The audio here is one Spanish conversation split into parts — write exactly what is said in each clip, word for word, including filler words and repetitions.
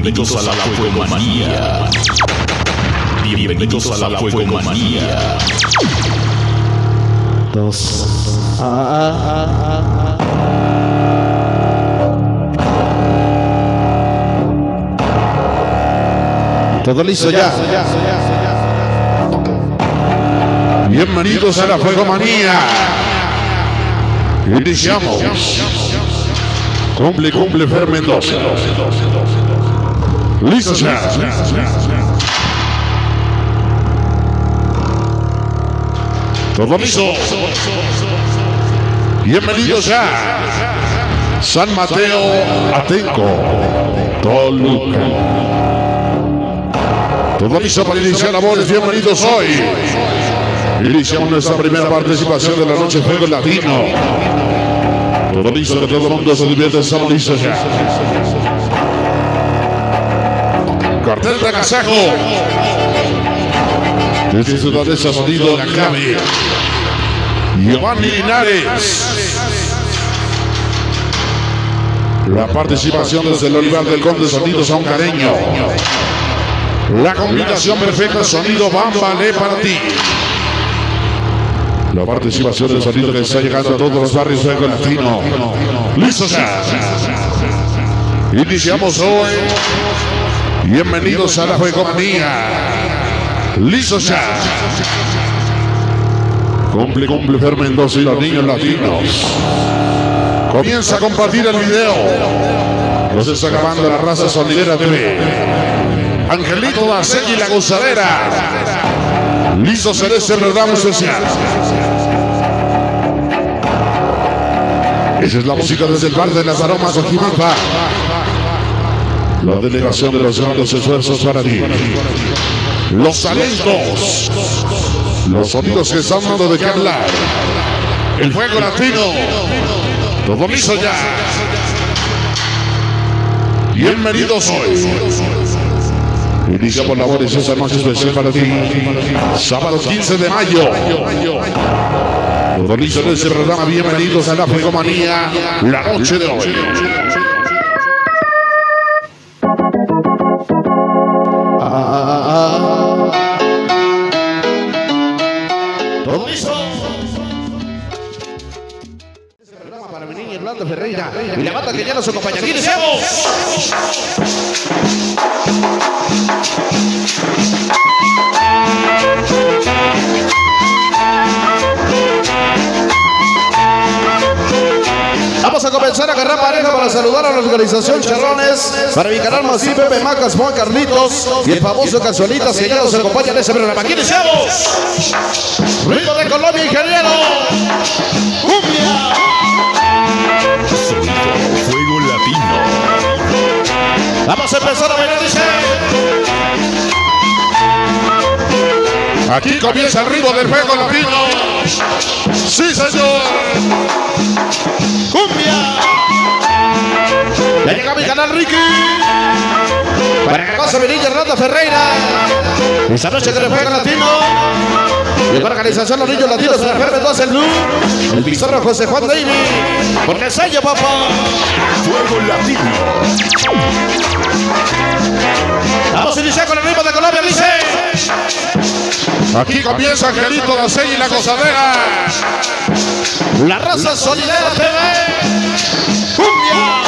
Bienvenidos a la Fuegomanía. Bienvenidos a la Fuegomanía. Dos. Ah, ah, ah, ah. Todo listo ya. Bienvenidos a la Fuegomanía. Iniciamos. Cumple, cumple Fer Mendoza. Listo ya. Todo listo. Bienvenidos ya. San Mateo Atenco, Toluca. Todo listo para iniciar, amores, bienvenidos hoy. Iniciamos nuestra primera participación de la noche Fuego Latino. Todo listo, que todo el mundo se divierte, estamos listos ya. Cartel de Casaco. Instituto de Sonido de la Clave. Giovanni Linares. La participación desde el Olivar del Conde, Sonido San Careño. La combinación perfecta, sonido Bambalé para ti. La participación del sonido que está llegando a todos los barrios de Fuego Latino. Listo ya. Iniciamos hoy. Bienvenidos a la Fuegomanía. Listo ya. Cumple, cumple Fer Mendoza y los niños latinos. Comienza a compartir el video. Nos está acabando la Raza Sonidera T V. Angelito Bacella y la gozadera. Listo Celeste, programa social. Esa es la música desde el bar de las aromas de Coquimalpa. La delegación de los grandes esfuerzos para ti. Los talentos. Los sonidos que están dando de qué hablar. El Fuego Latino. Todo listo ya. Bienvenidos hoy. Iniciamos labores esta noche especial para ti. Sábado quince de mayo. Todo listo en este programa. Bienvenidos a la Fuegomanía. La noche de hoy. Ah, ah, ah. Todo listo. Este programa para Virilia Hernanda Ferreira y la banda que ya nos acompaña. ¡Aquí iniciamos! Vamos a comenzar a agarrar pareja para saludar a la organización Charrones, para mi canal Masí, Pepe Macas, Juan Carlitos y el famoso Cazuelita, que ya nos acompaña en ese programa. Aquí iniciamos. Ruido de Colombia, ingeniero. ¡Cumbia! Sonido Fuego Latino. Vamos a empezar a bailar, dice. Aquí comienza el ritmo del Fuego Latino. ¡Sí, señor! ¡Cumbia! Ya llega mi canal Ricky. Para que pase Virilia Hernanda Ferreira. Esta noche que el Fuego Latino. Y para organización Los Niños Latinos, la Fer Mendoza, el Luz. El pizarro José Juan David. Porque el sello, papá. Fuego Latino. Vamos a iniciar con el ritmo de Colombia, dice. Aquí comienza Angelito Bacella y la gozadera. La Raza Sonidera T V. ¡Cumbia!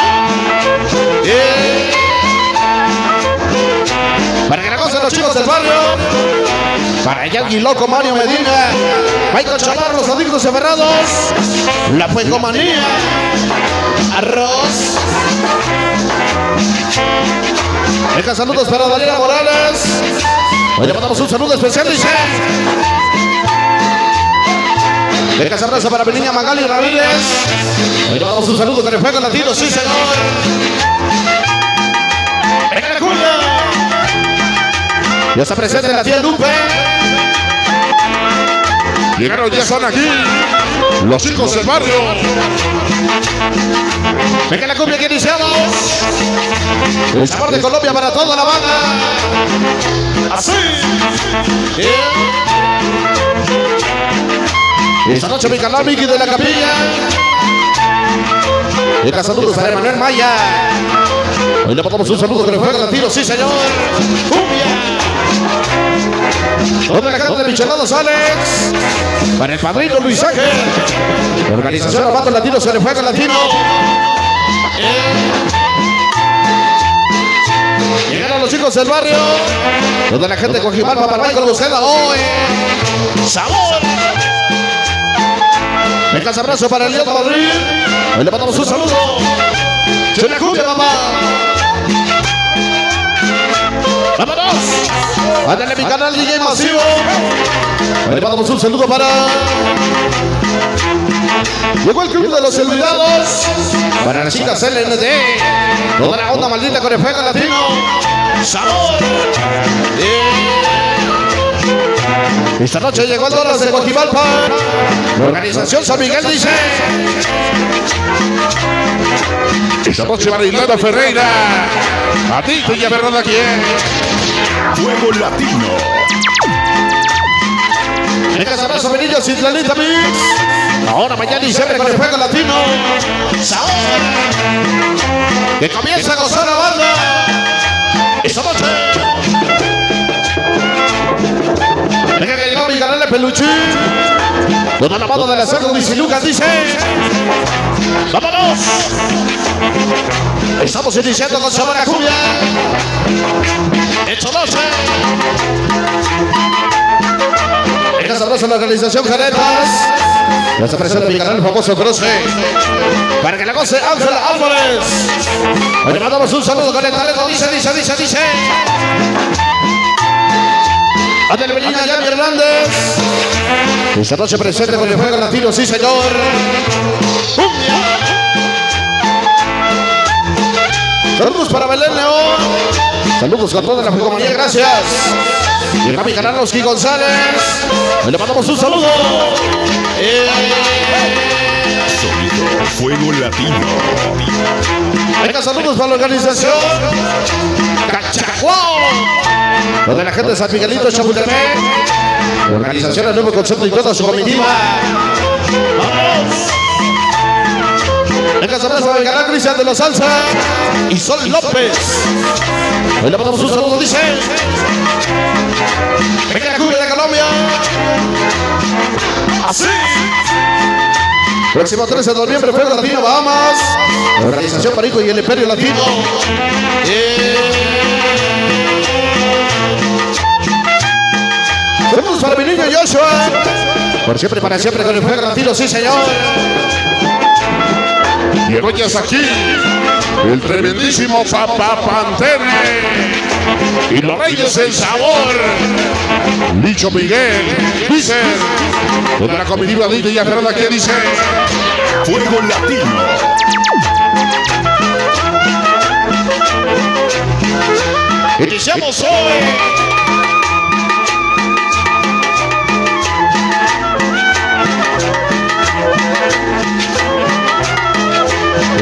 Yeah. Para que la gocen los chicos del barrio. Para Yangui Loco, Mario Medina, Michael Chavar, los adictos aferrados. La Fuegomanía. Arroz. Venga, saludos para Valeria Morales. Hoy le mandamos un saludo especial, dice. Venga, esa raza para mi niña Magali Ramírez. Hoy le mandamos un saludo con el Fuego Latino, sí, señor. Venga, la cumbia. Ya está presente la tía Lupe. Llegaron, ya están aquí. Los chicos del barrio. Venga la cumbia que iniciamos. El sabor de Colombia para toda la banda. Así. Yeah. Esta noche mi canal Miki de la Capilla. Venga saludos para Emmanuel Maya. Hoy le mandamos un saludo que le juega el tiro, sí señor. ¡Cumbia! Donde la carta de micheladas, Alex. Para el padrino Luis Ángel. La organización Matos Latino, se le juega el latino. Llegaron los chicos del barrio. Toda la gente de Coquimalpa para Michael Chavar hoy. ¡Sabor! Un casa abrazo para el día de Madrid. Hoy le mandamos un saludo. ¡Se la cumbia, papá! ¡Vámonos! ¡Ándale mi canal D J Masivo! Hoy le mandamos un saludo para... Llegó el club de los olvidados. Para las chicas L N T. Toda la onda maldita con el Fuego Latino. ¡Sabor! Yeah. Esta noche llegó el Doras de Coquimalpa. La organización San Miguel dice. Esta noche va a Virilia Hernanda Ferreira. A ti, Tía Lupe aquí. Fuego Latino. En casa abrazo a Benillo, Citlalita Mix. Ahora, mañana y siempre con el Fuego Latino. ¡Sabor! Que comienza a gozar la banda. ¡Esta noche! Venga que llegó mi canal de Peluchín. Con Alamado de la Cerda y Lucas dice. ¡Vámonos! Estamos iniciando con sabor a cumbia. ¡Esta noche! Gracias abrazo a la organización Jaretas. Nos presenta mi canal el famoso Cruce. Para que la goce Ángela Álvarez. Hoy le mandamos un saludo con el talento. Dice, dice, dice, dice. Ándale, Virilia Hernández. Esta noche presente con el Fuego Latino, sí señor. Saludos para Belén León. Saludos con toda la Fuegomanía, gracias. Llega mi canal Oski González. Le mandamos un saludo. Sonido Fuego Latino. Venga, saludos para la organización Cachacuao. Donde la gente de San Miguelito, Chapultepec. La organización El Nuevo Concepto y toda su comitiva. ¡Vamos! Venga, saludos para mi canal Cristian de la Salsa y Sol López. Hoy le mandamos un saludo, dice. Venga la cumbia de Colombia. Así. Próximo trece de noviembre, Fuego Latino, Bahamas. La organización Parico y el Imperio Latino. Yeah. Saludos para mi niño Joshua. Por siempre, para siempre con el Fuego Latino, sí señor. Y el hoy es aquí el tremendísimo Papá Pantene. Y los reyes el sabor. Licho Miguel dice. Toda la comitiva de Virilia Hernanda que dice. Fuego Latino. Iniciamos hoy.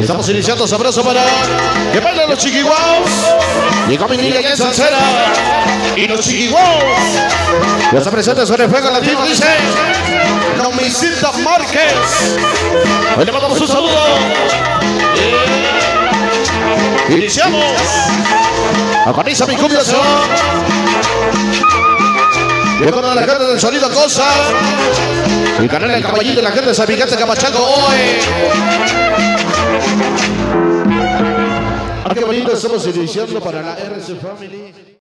Estamos iniciando sabroso para que bailen los chiquiguaos. Llegó mi niña ya en salsera. Y los chiquiguaos. Ya se presenta sobre el Fuego Latino, dice. No me hicita Márquez. Hoy le mandamos un saludo. Iniciamos. Organiza mi cumbia son. Llegó a la gente del sonido Cosa. Mi canal El Caballito de la gente de San Miguel de Camachaco hoy. Aquí bonito estamos iniciando para la R C Family.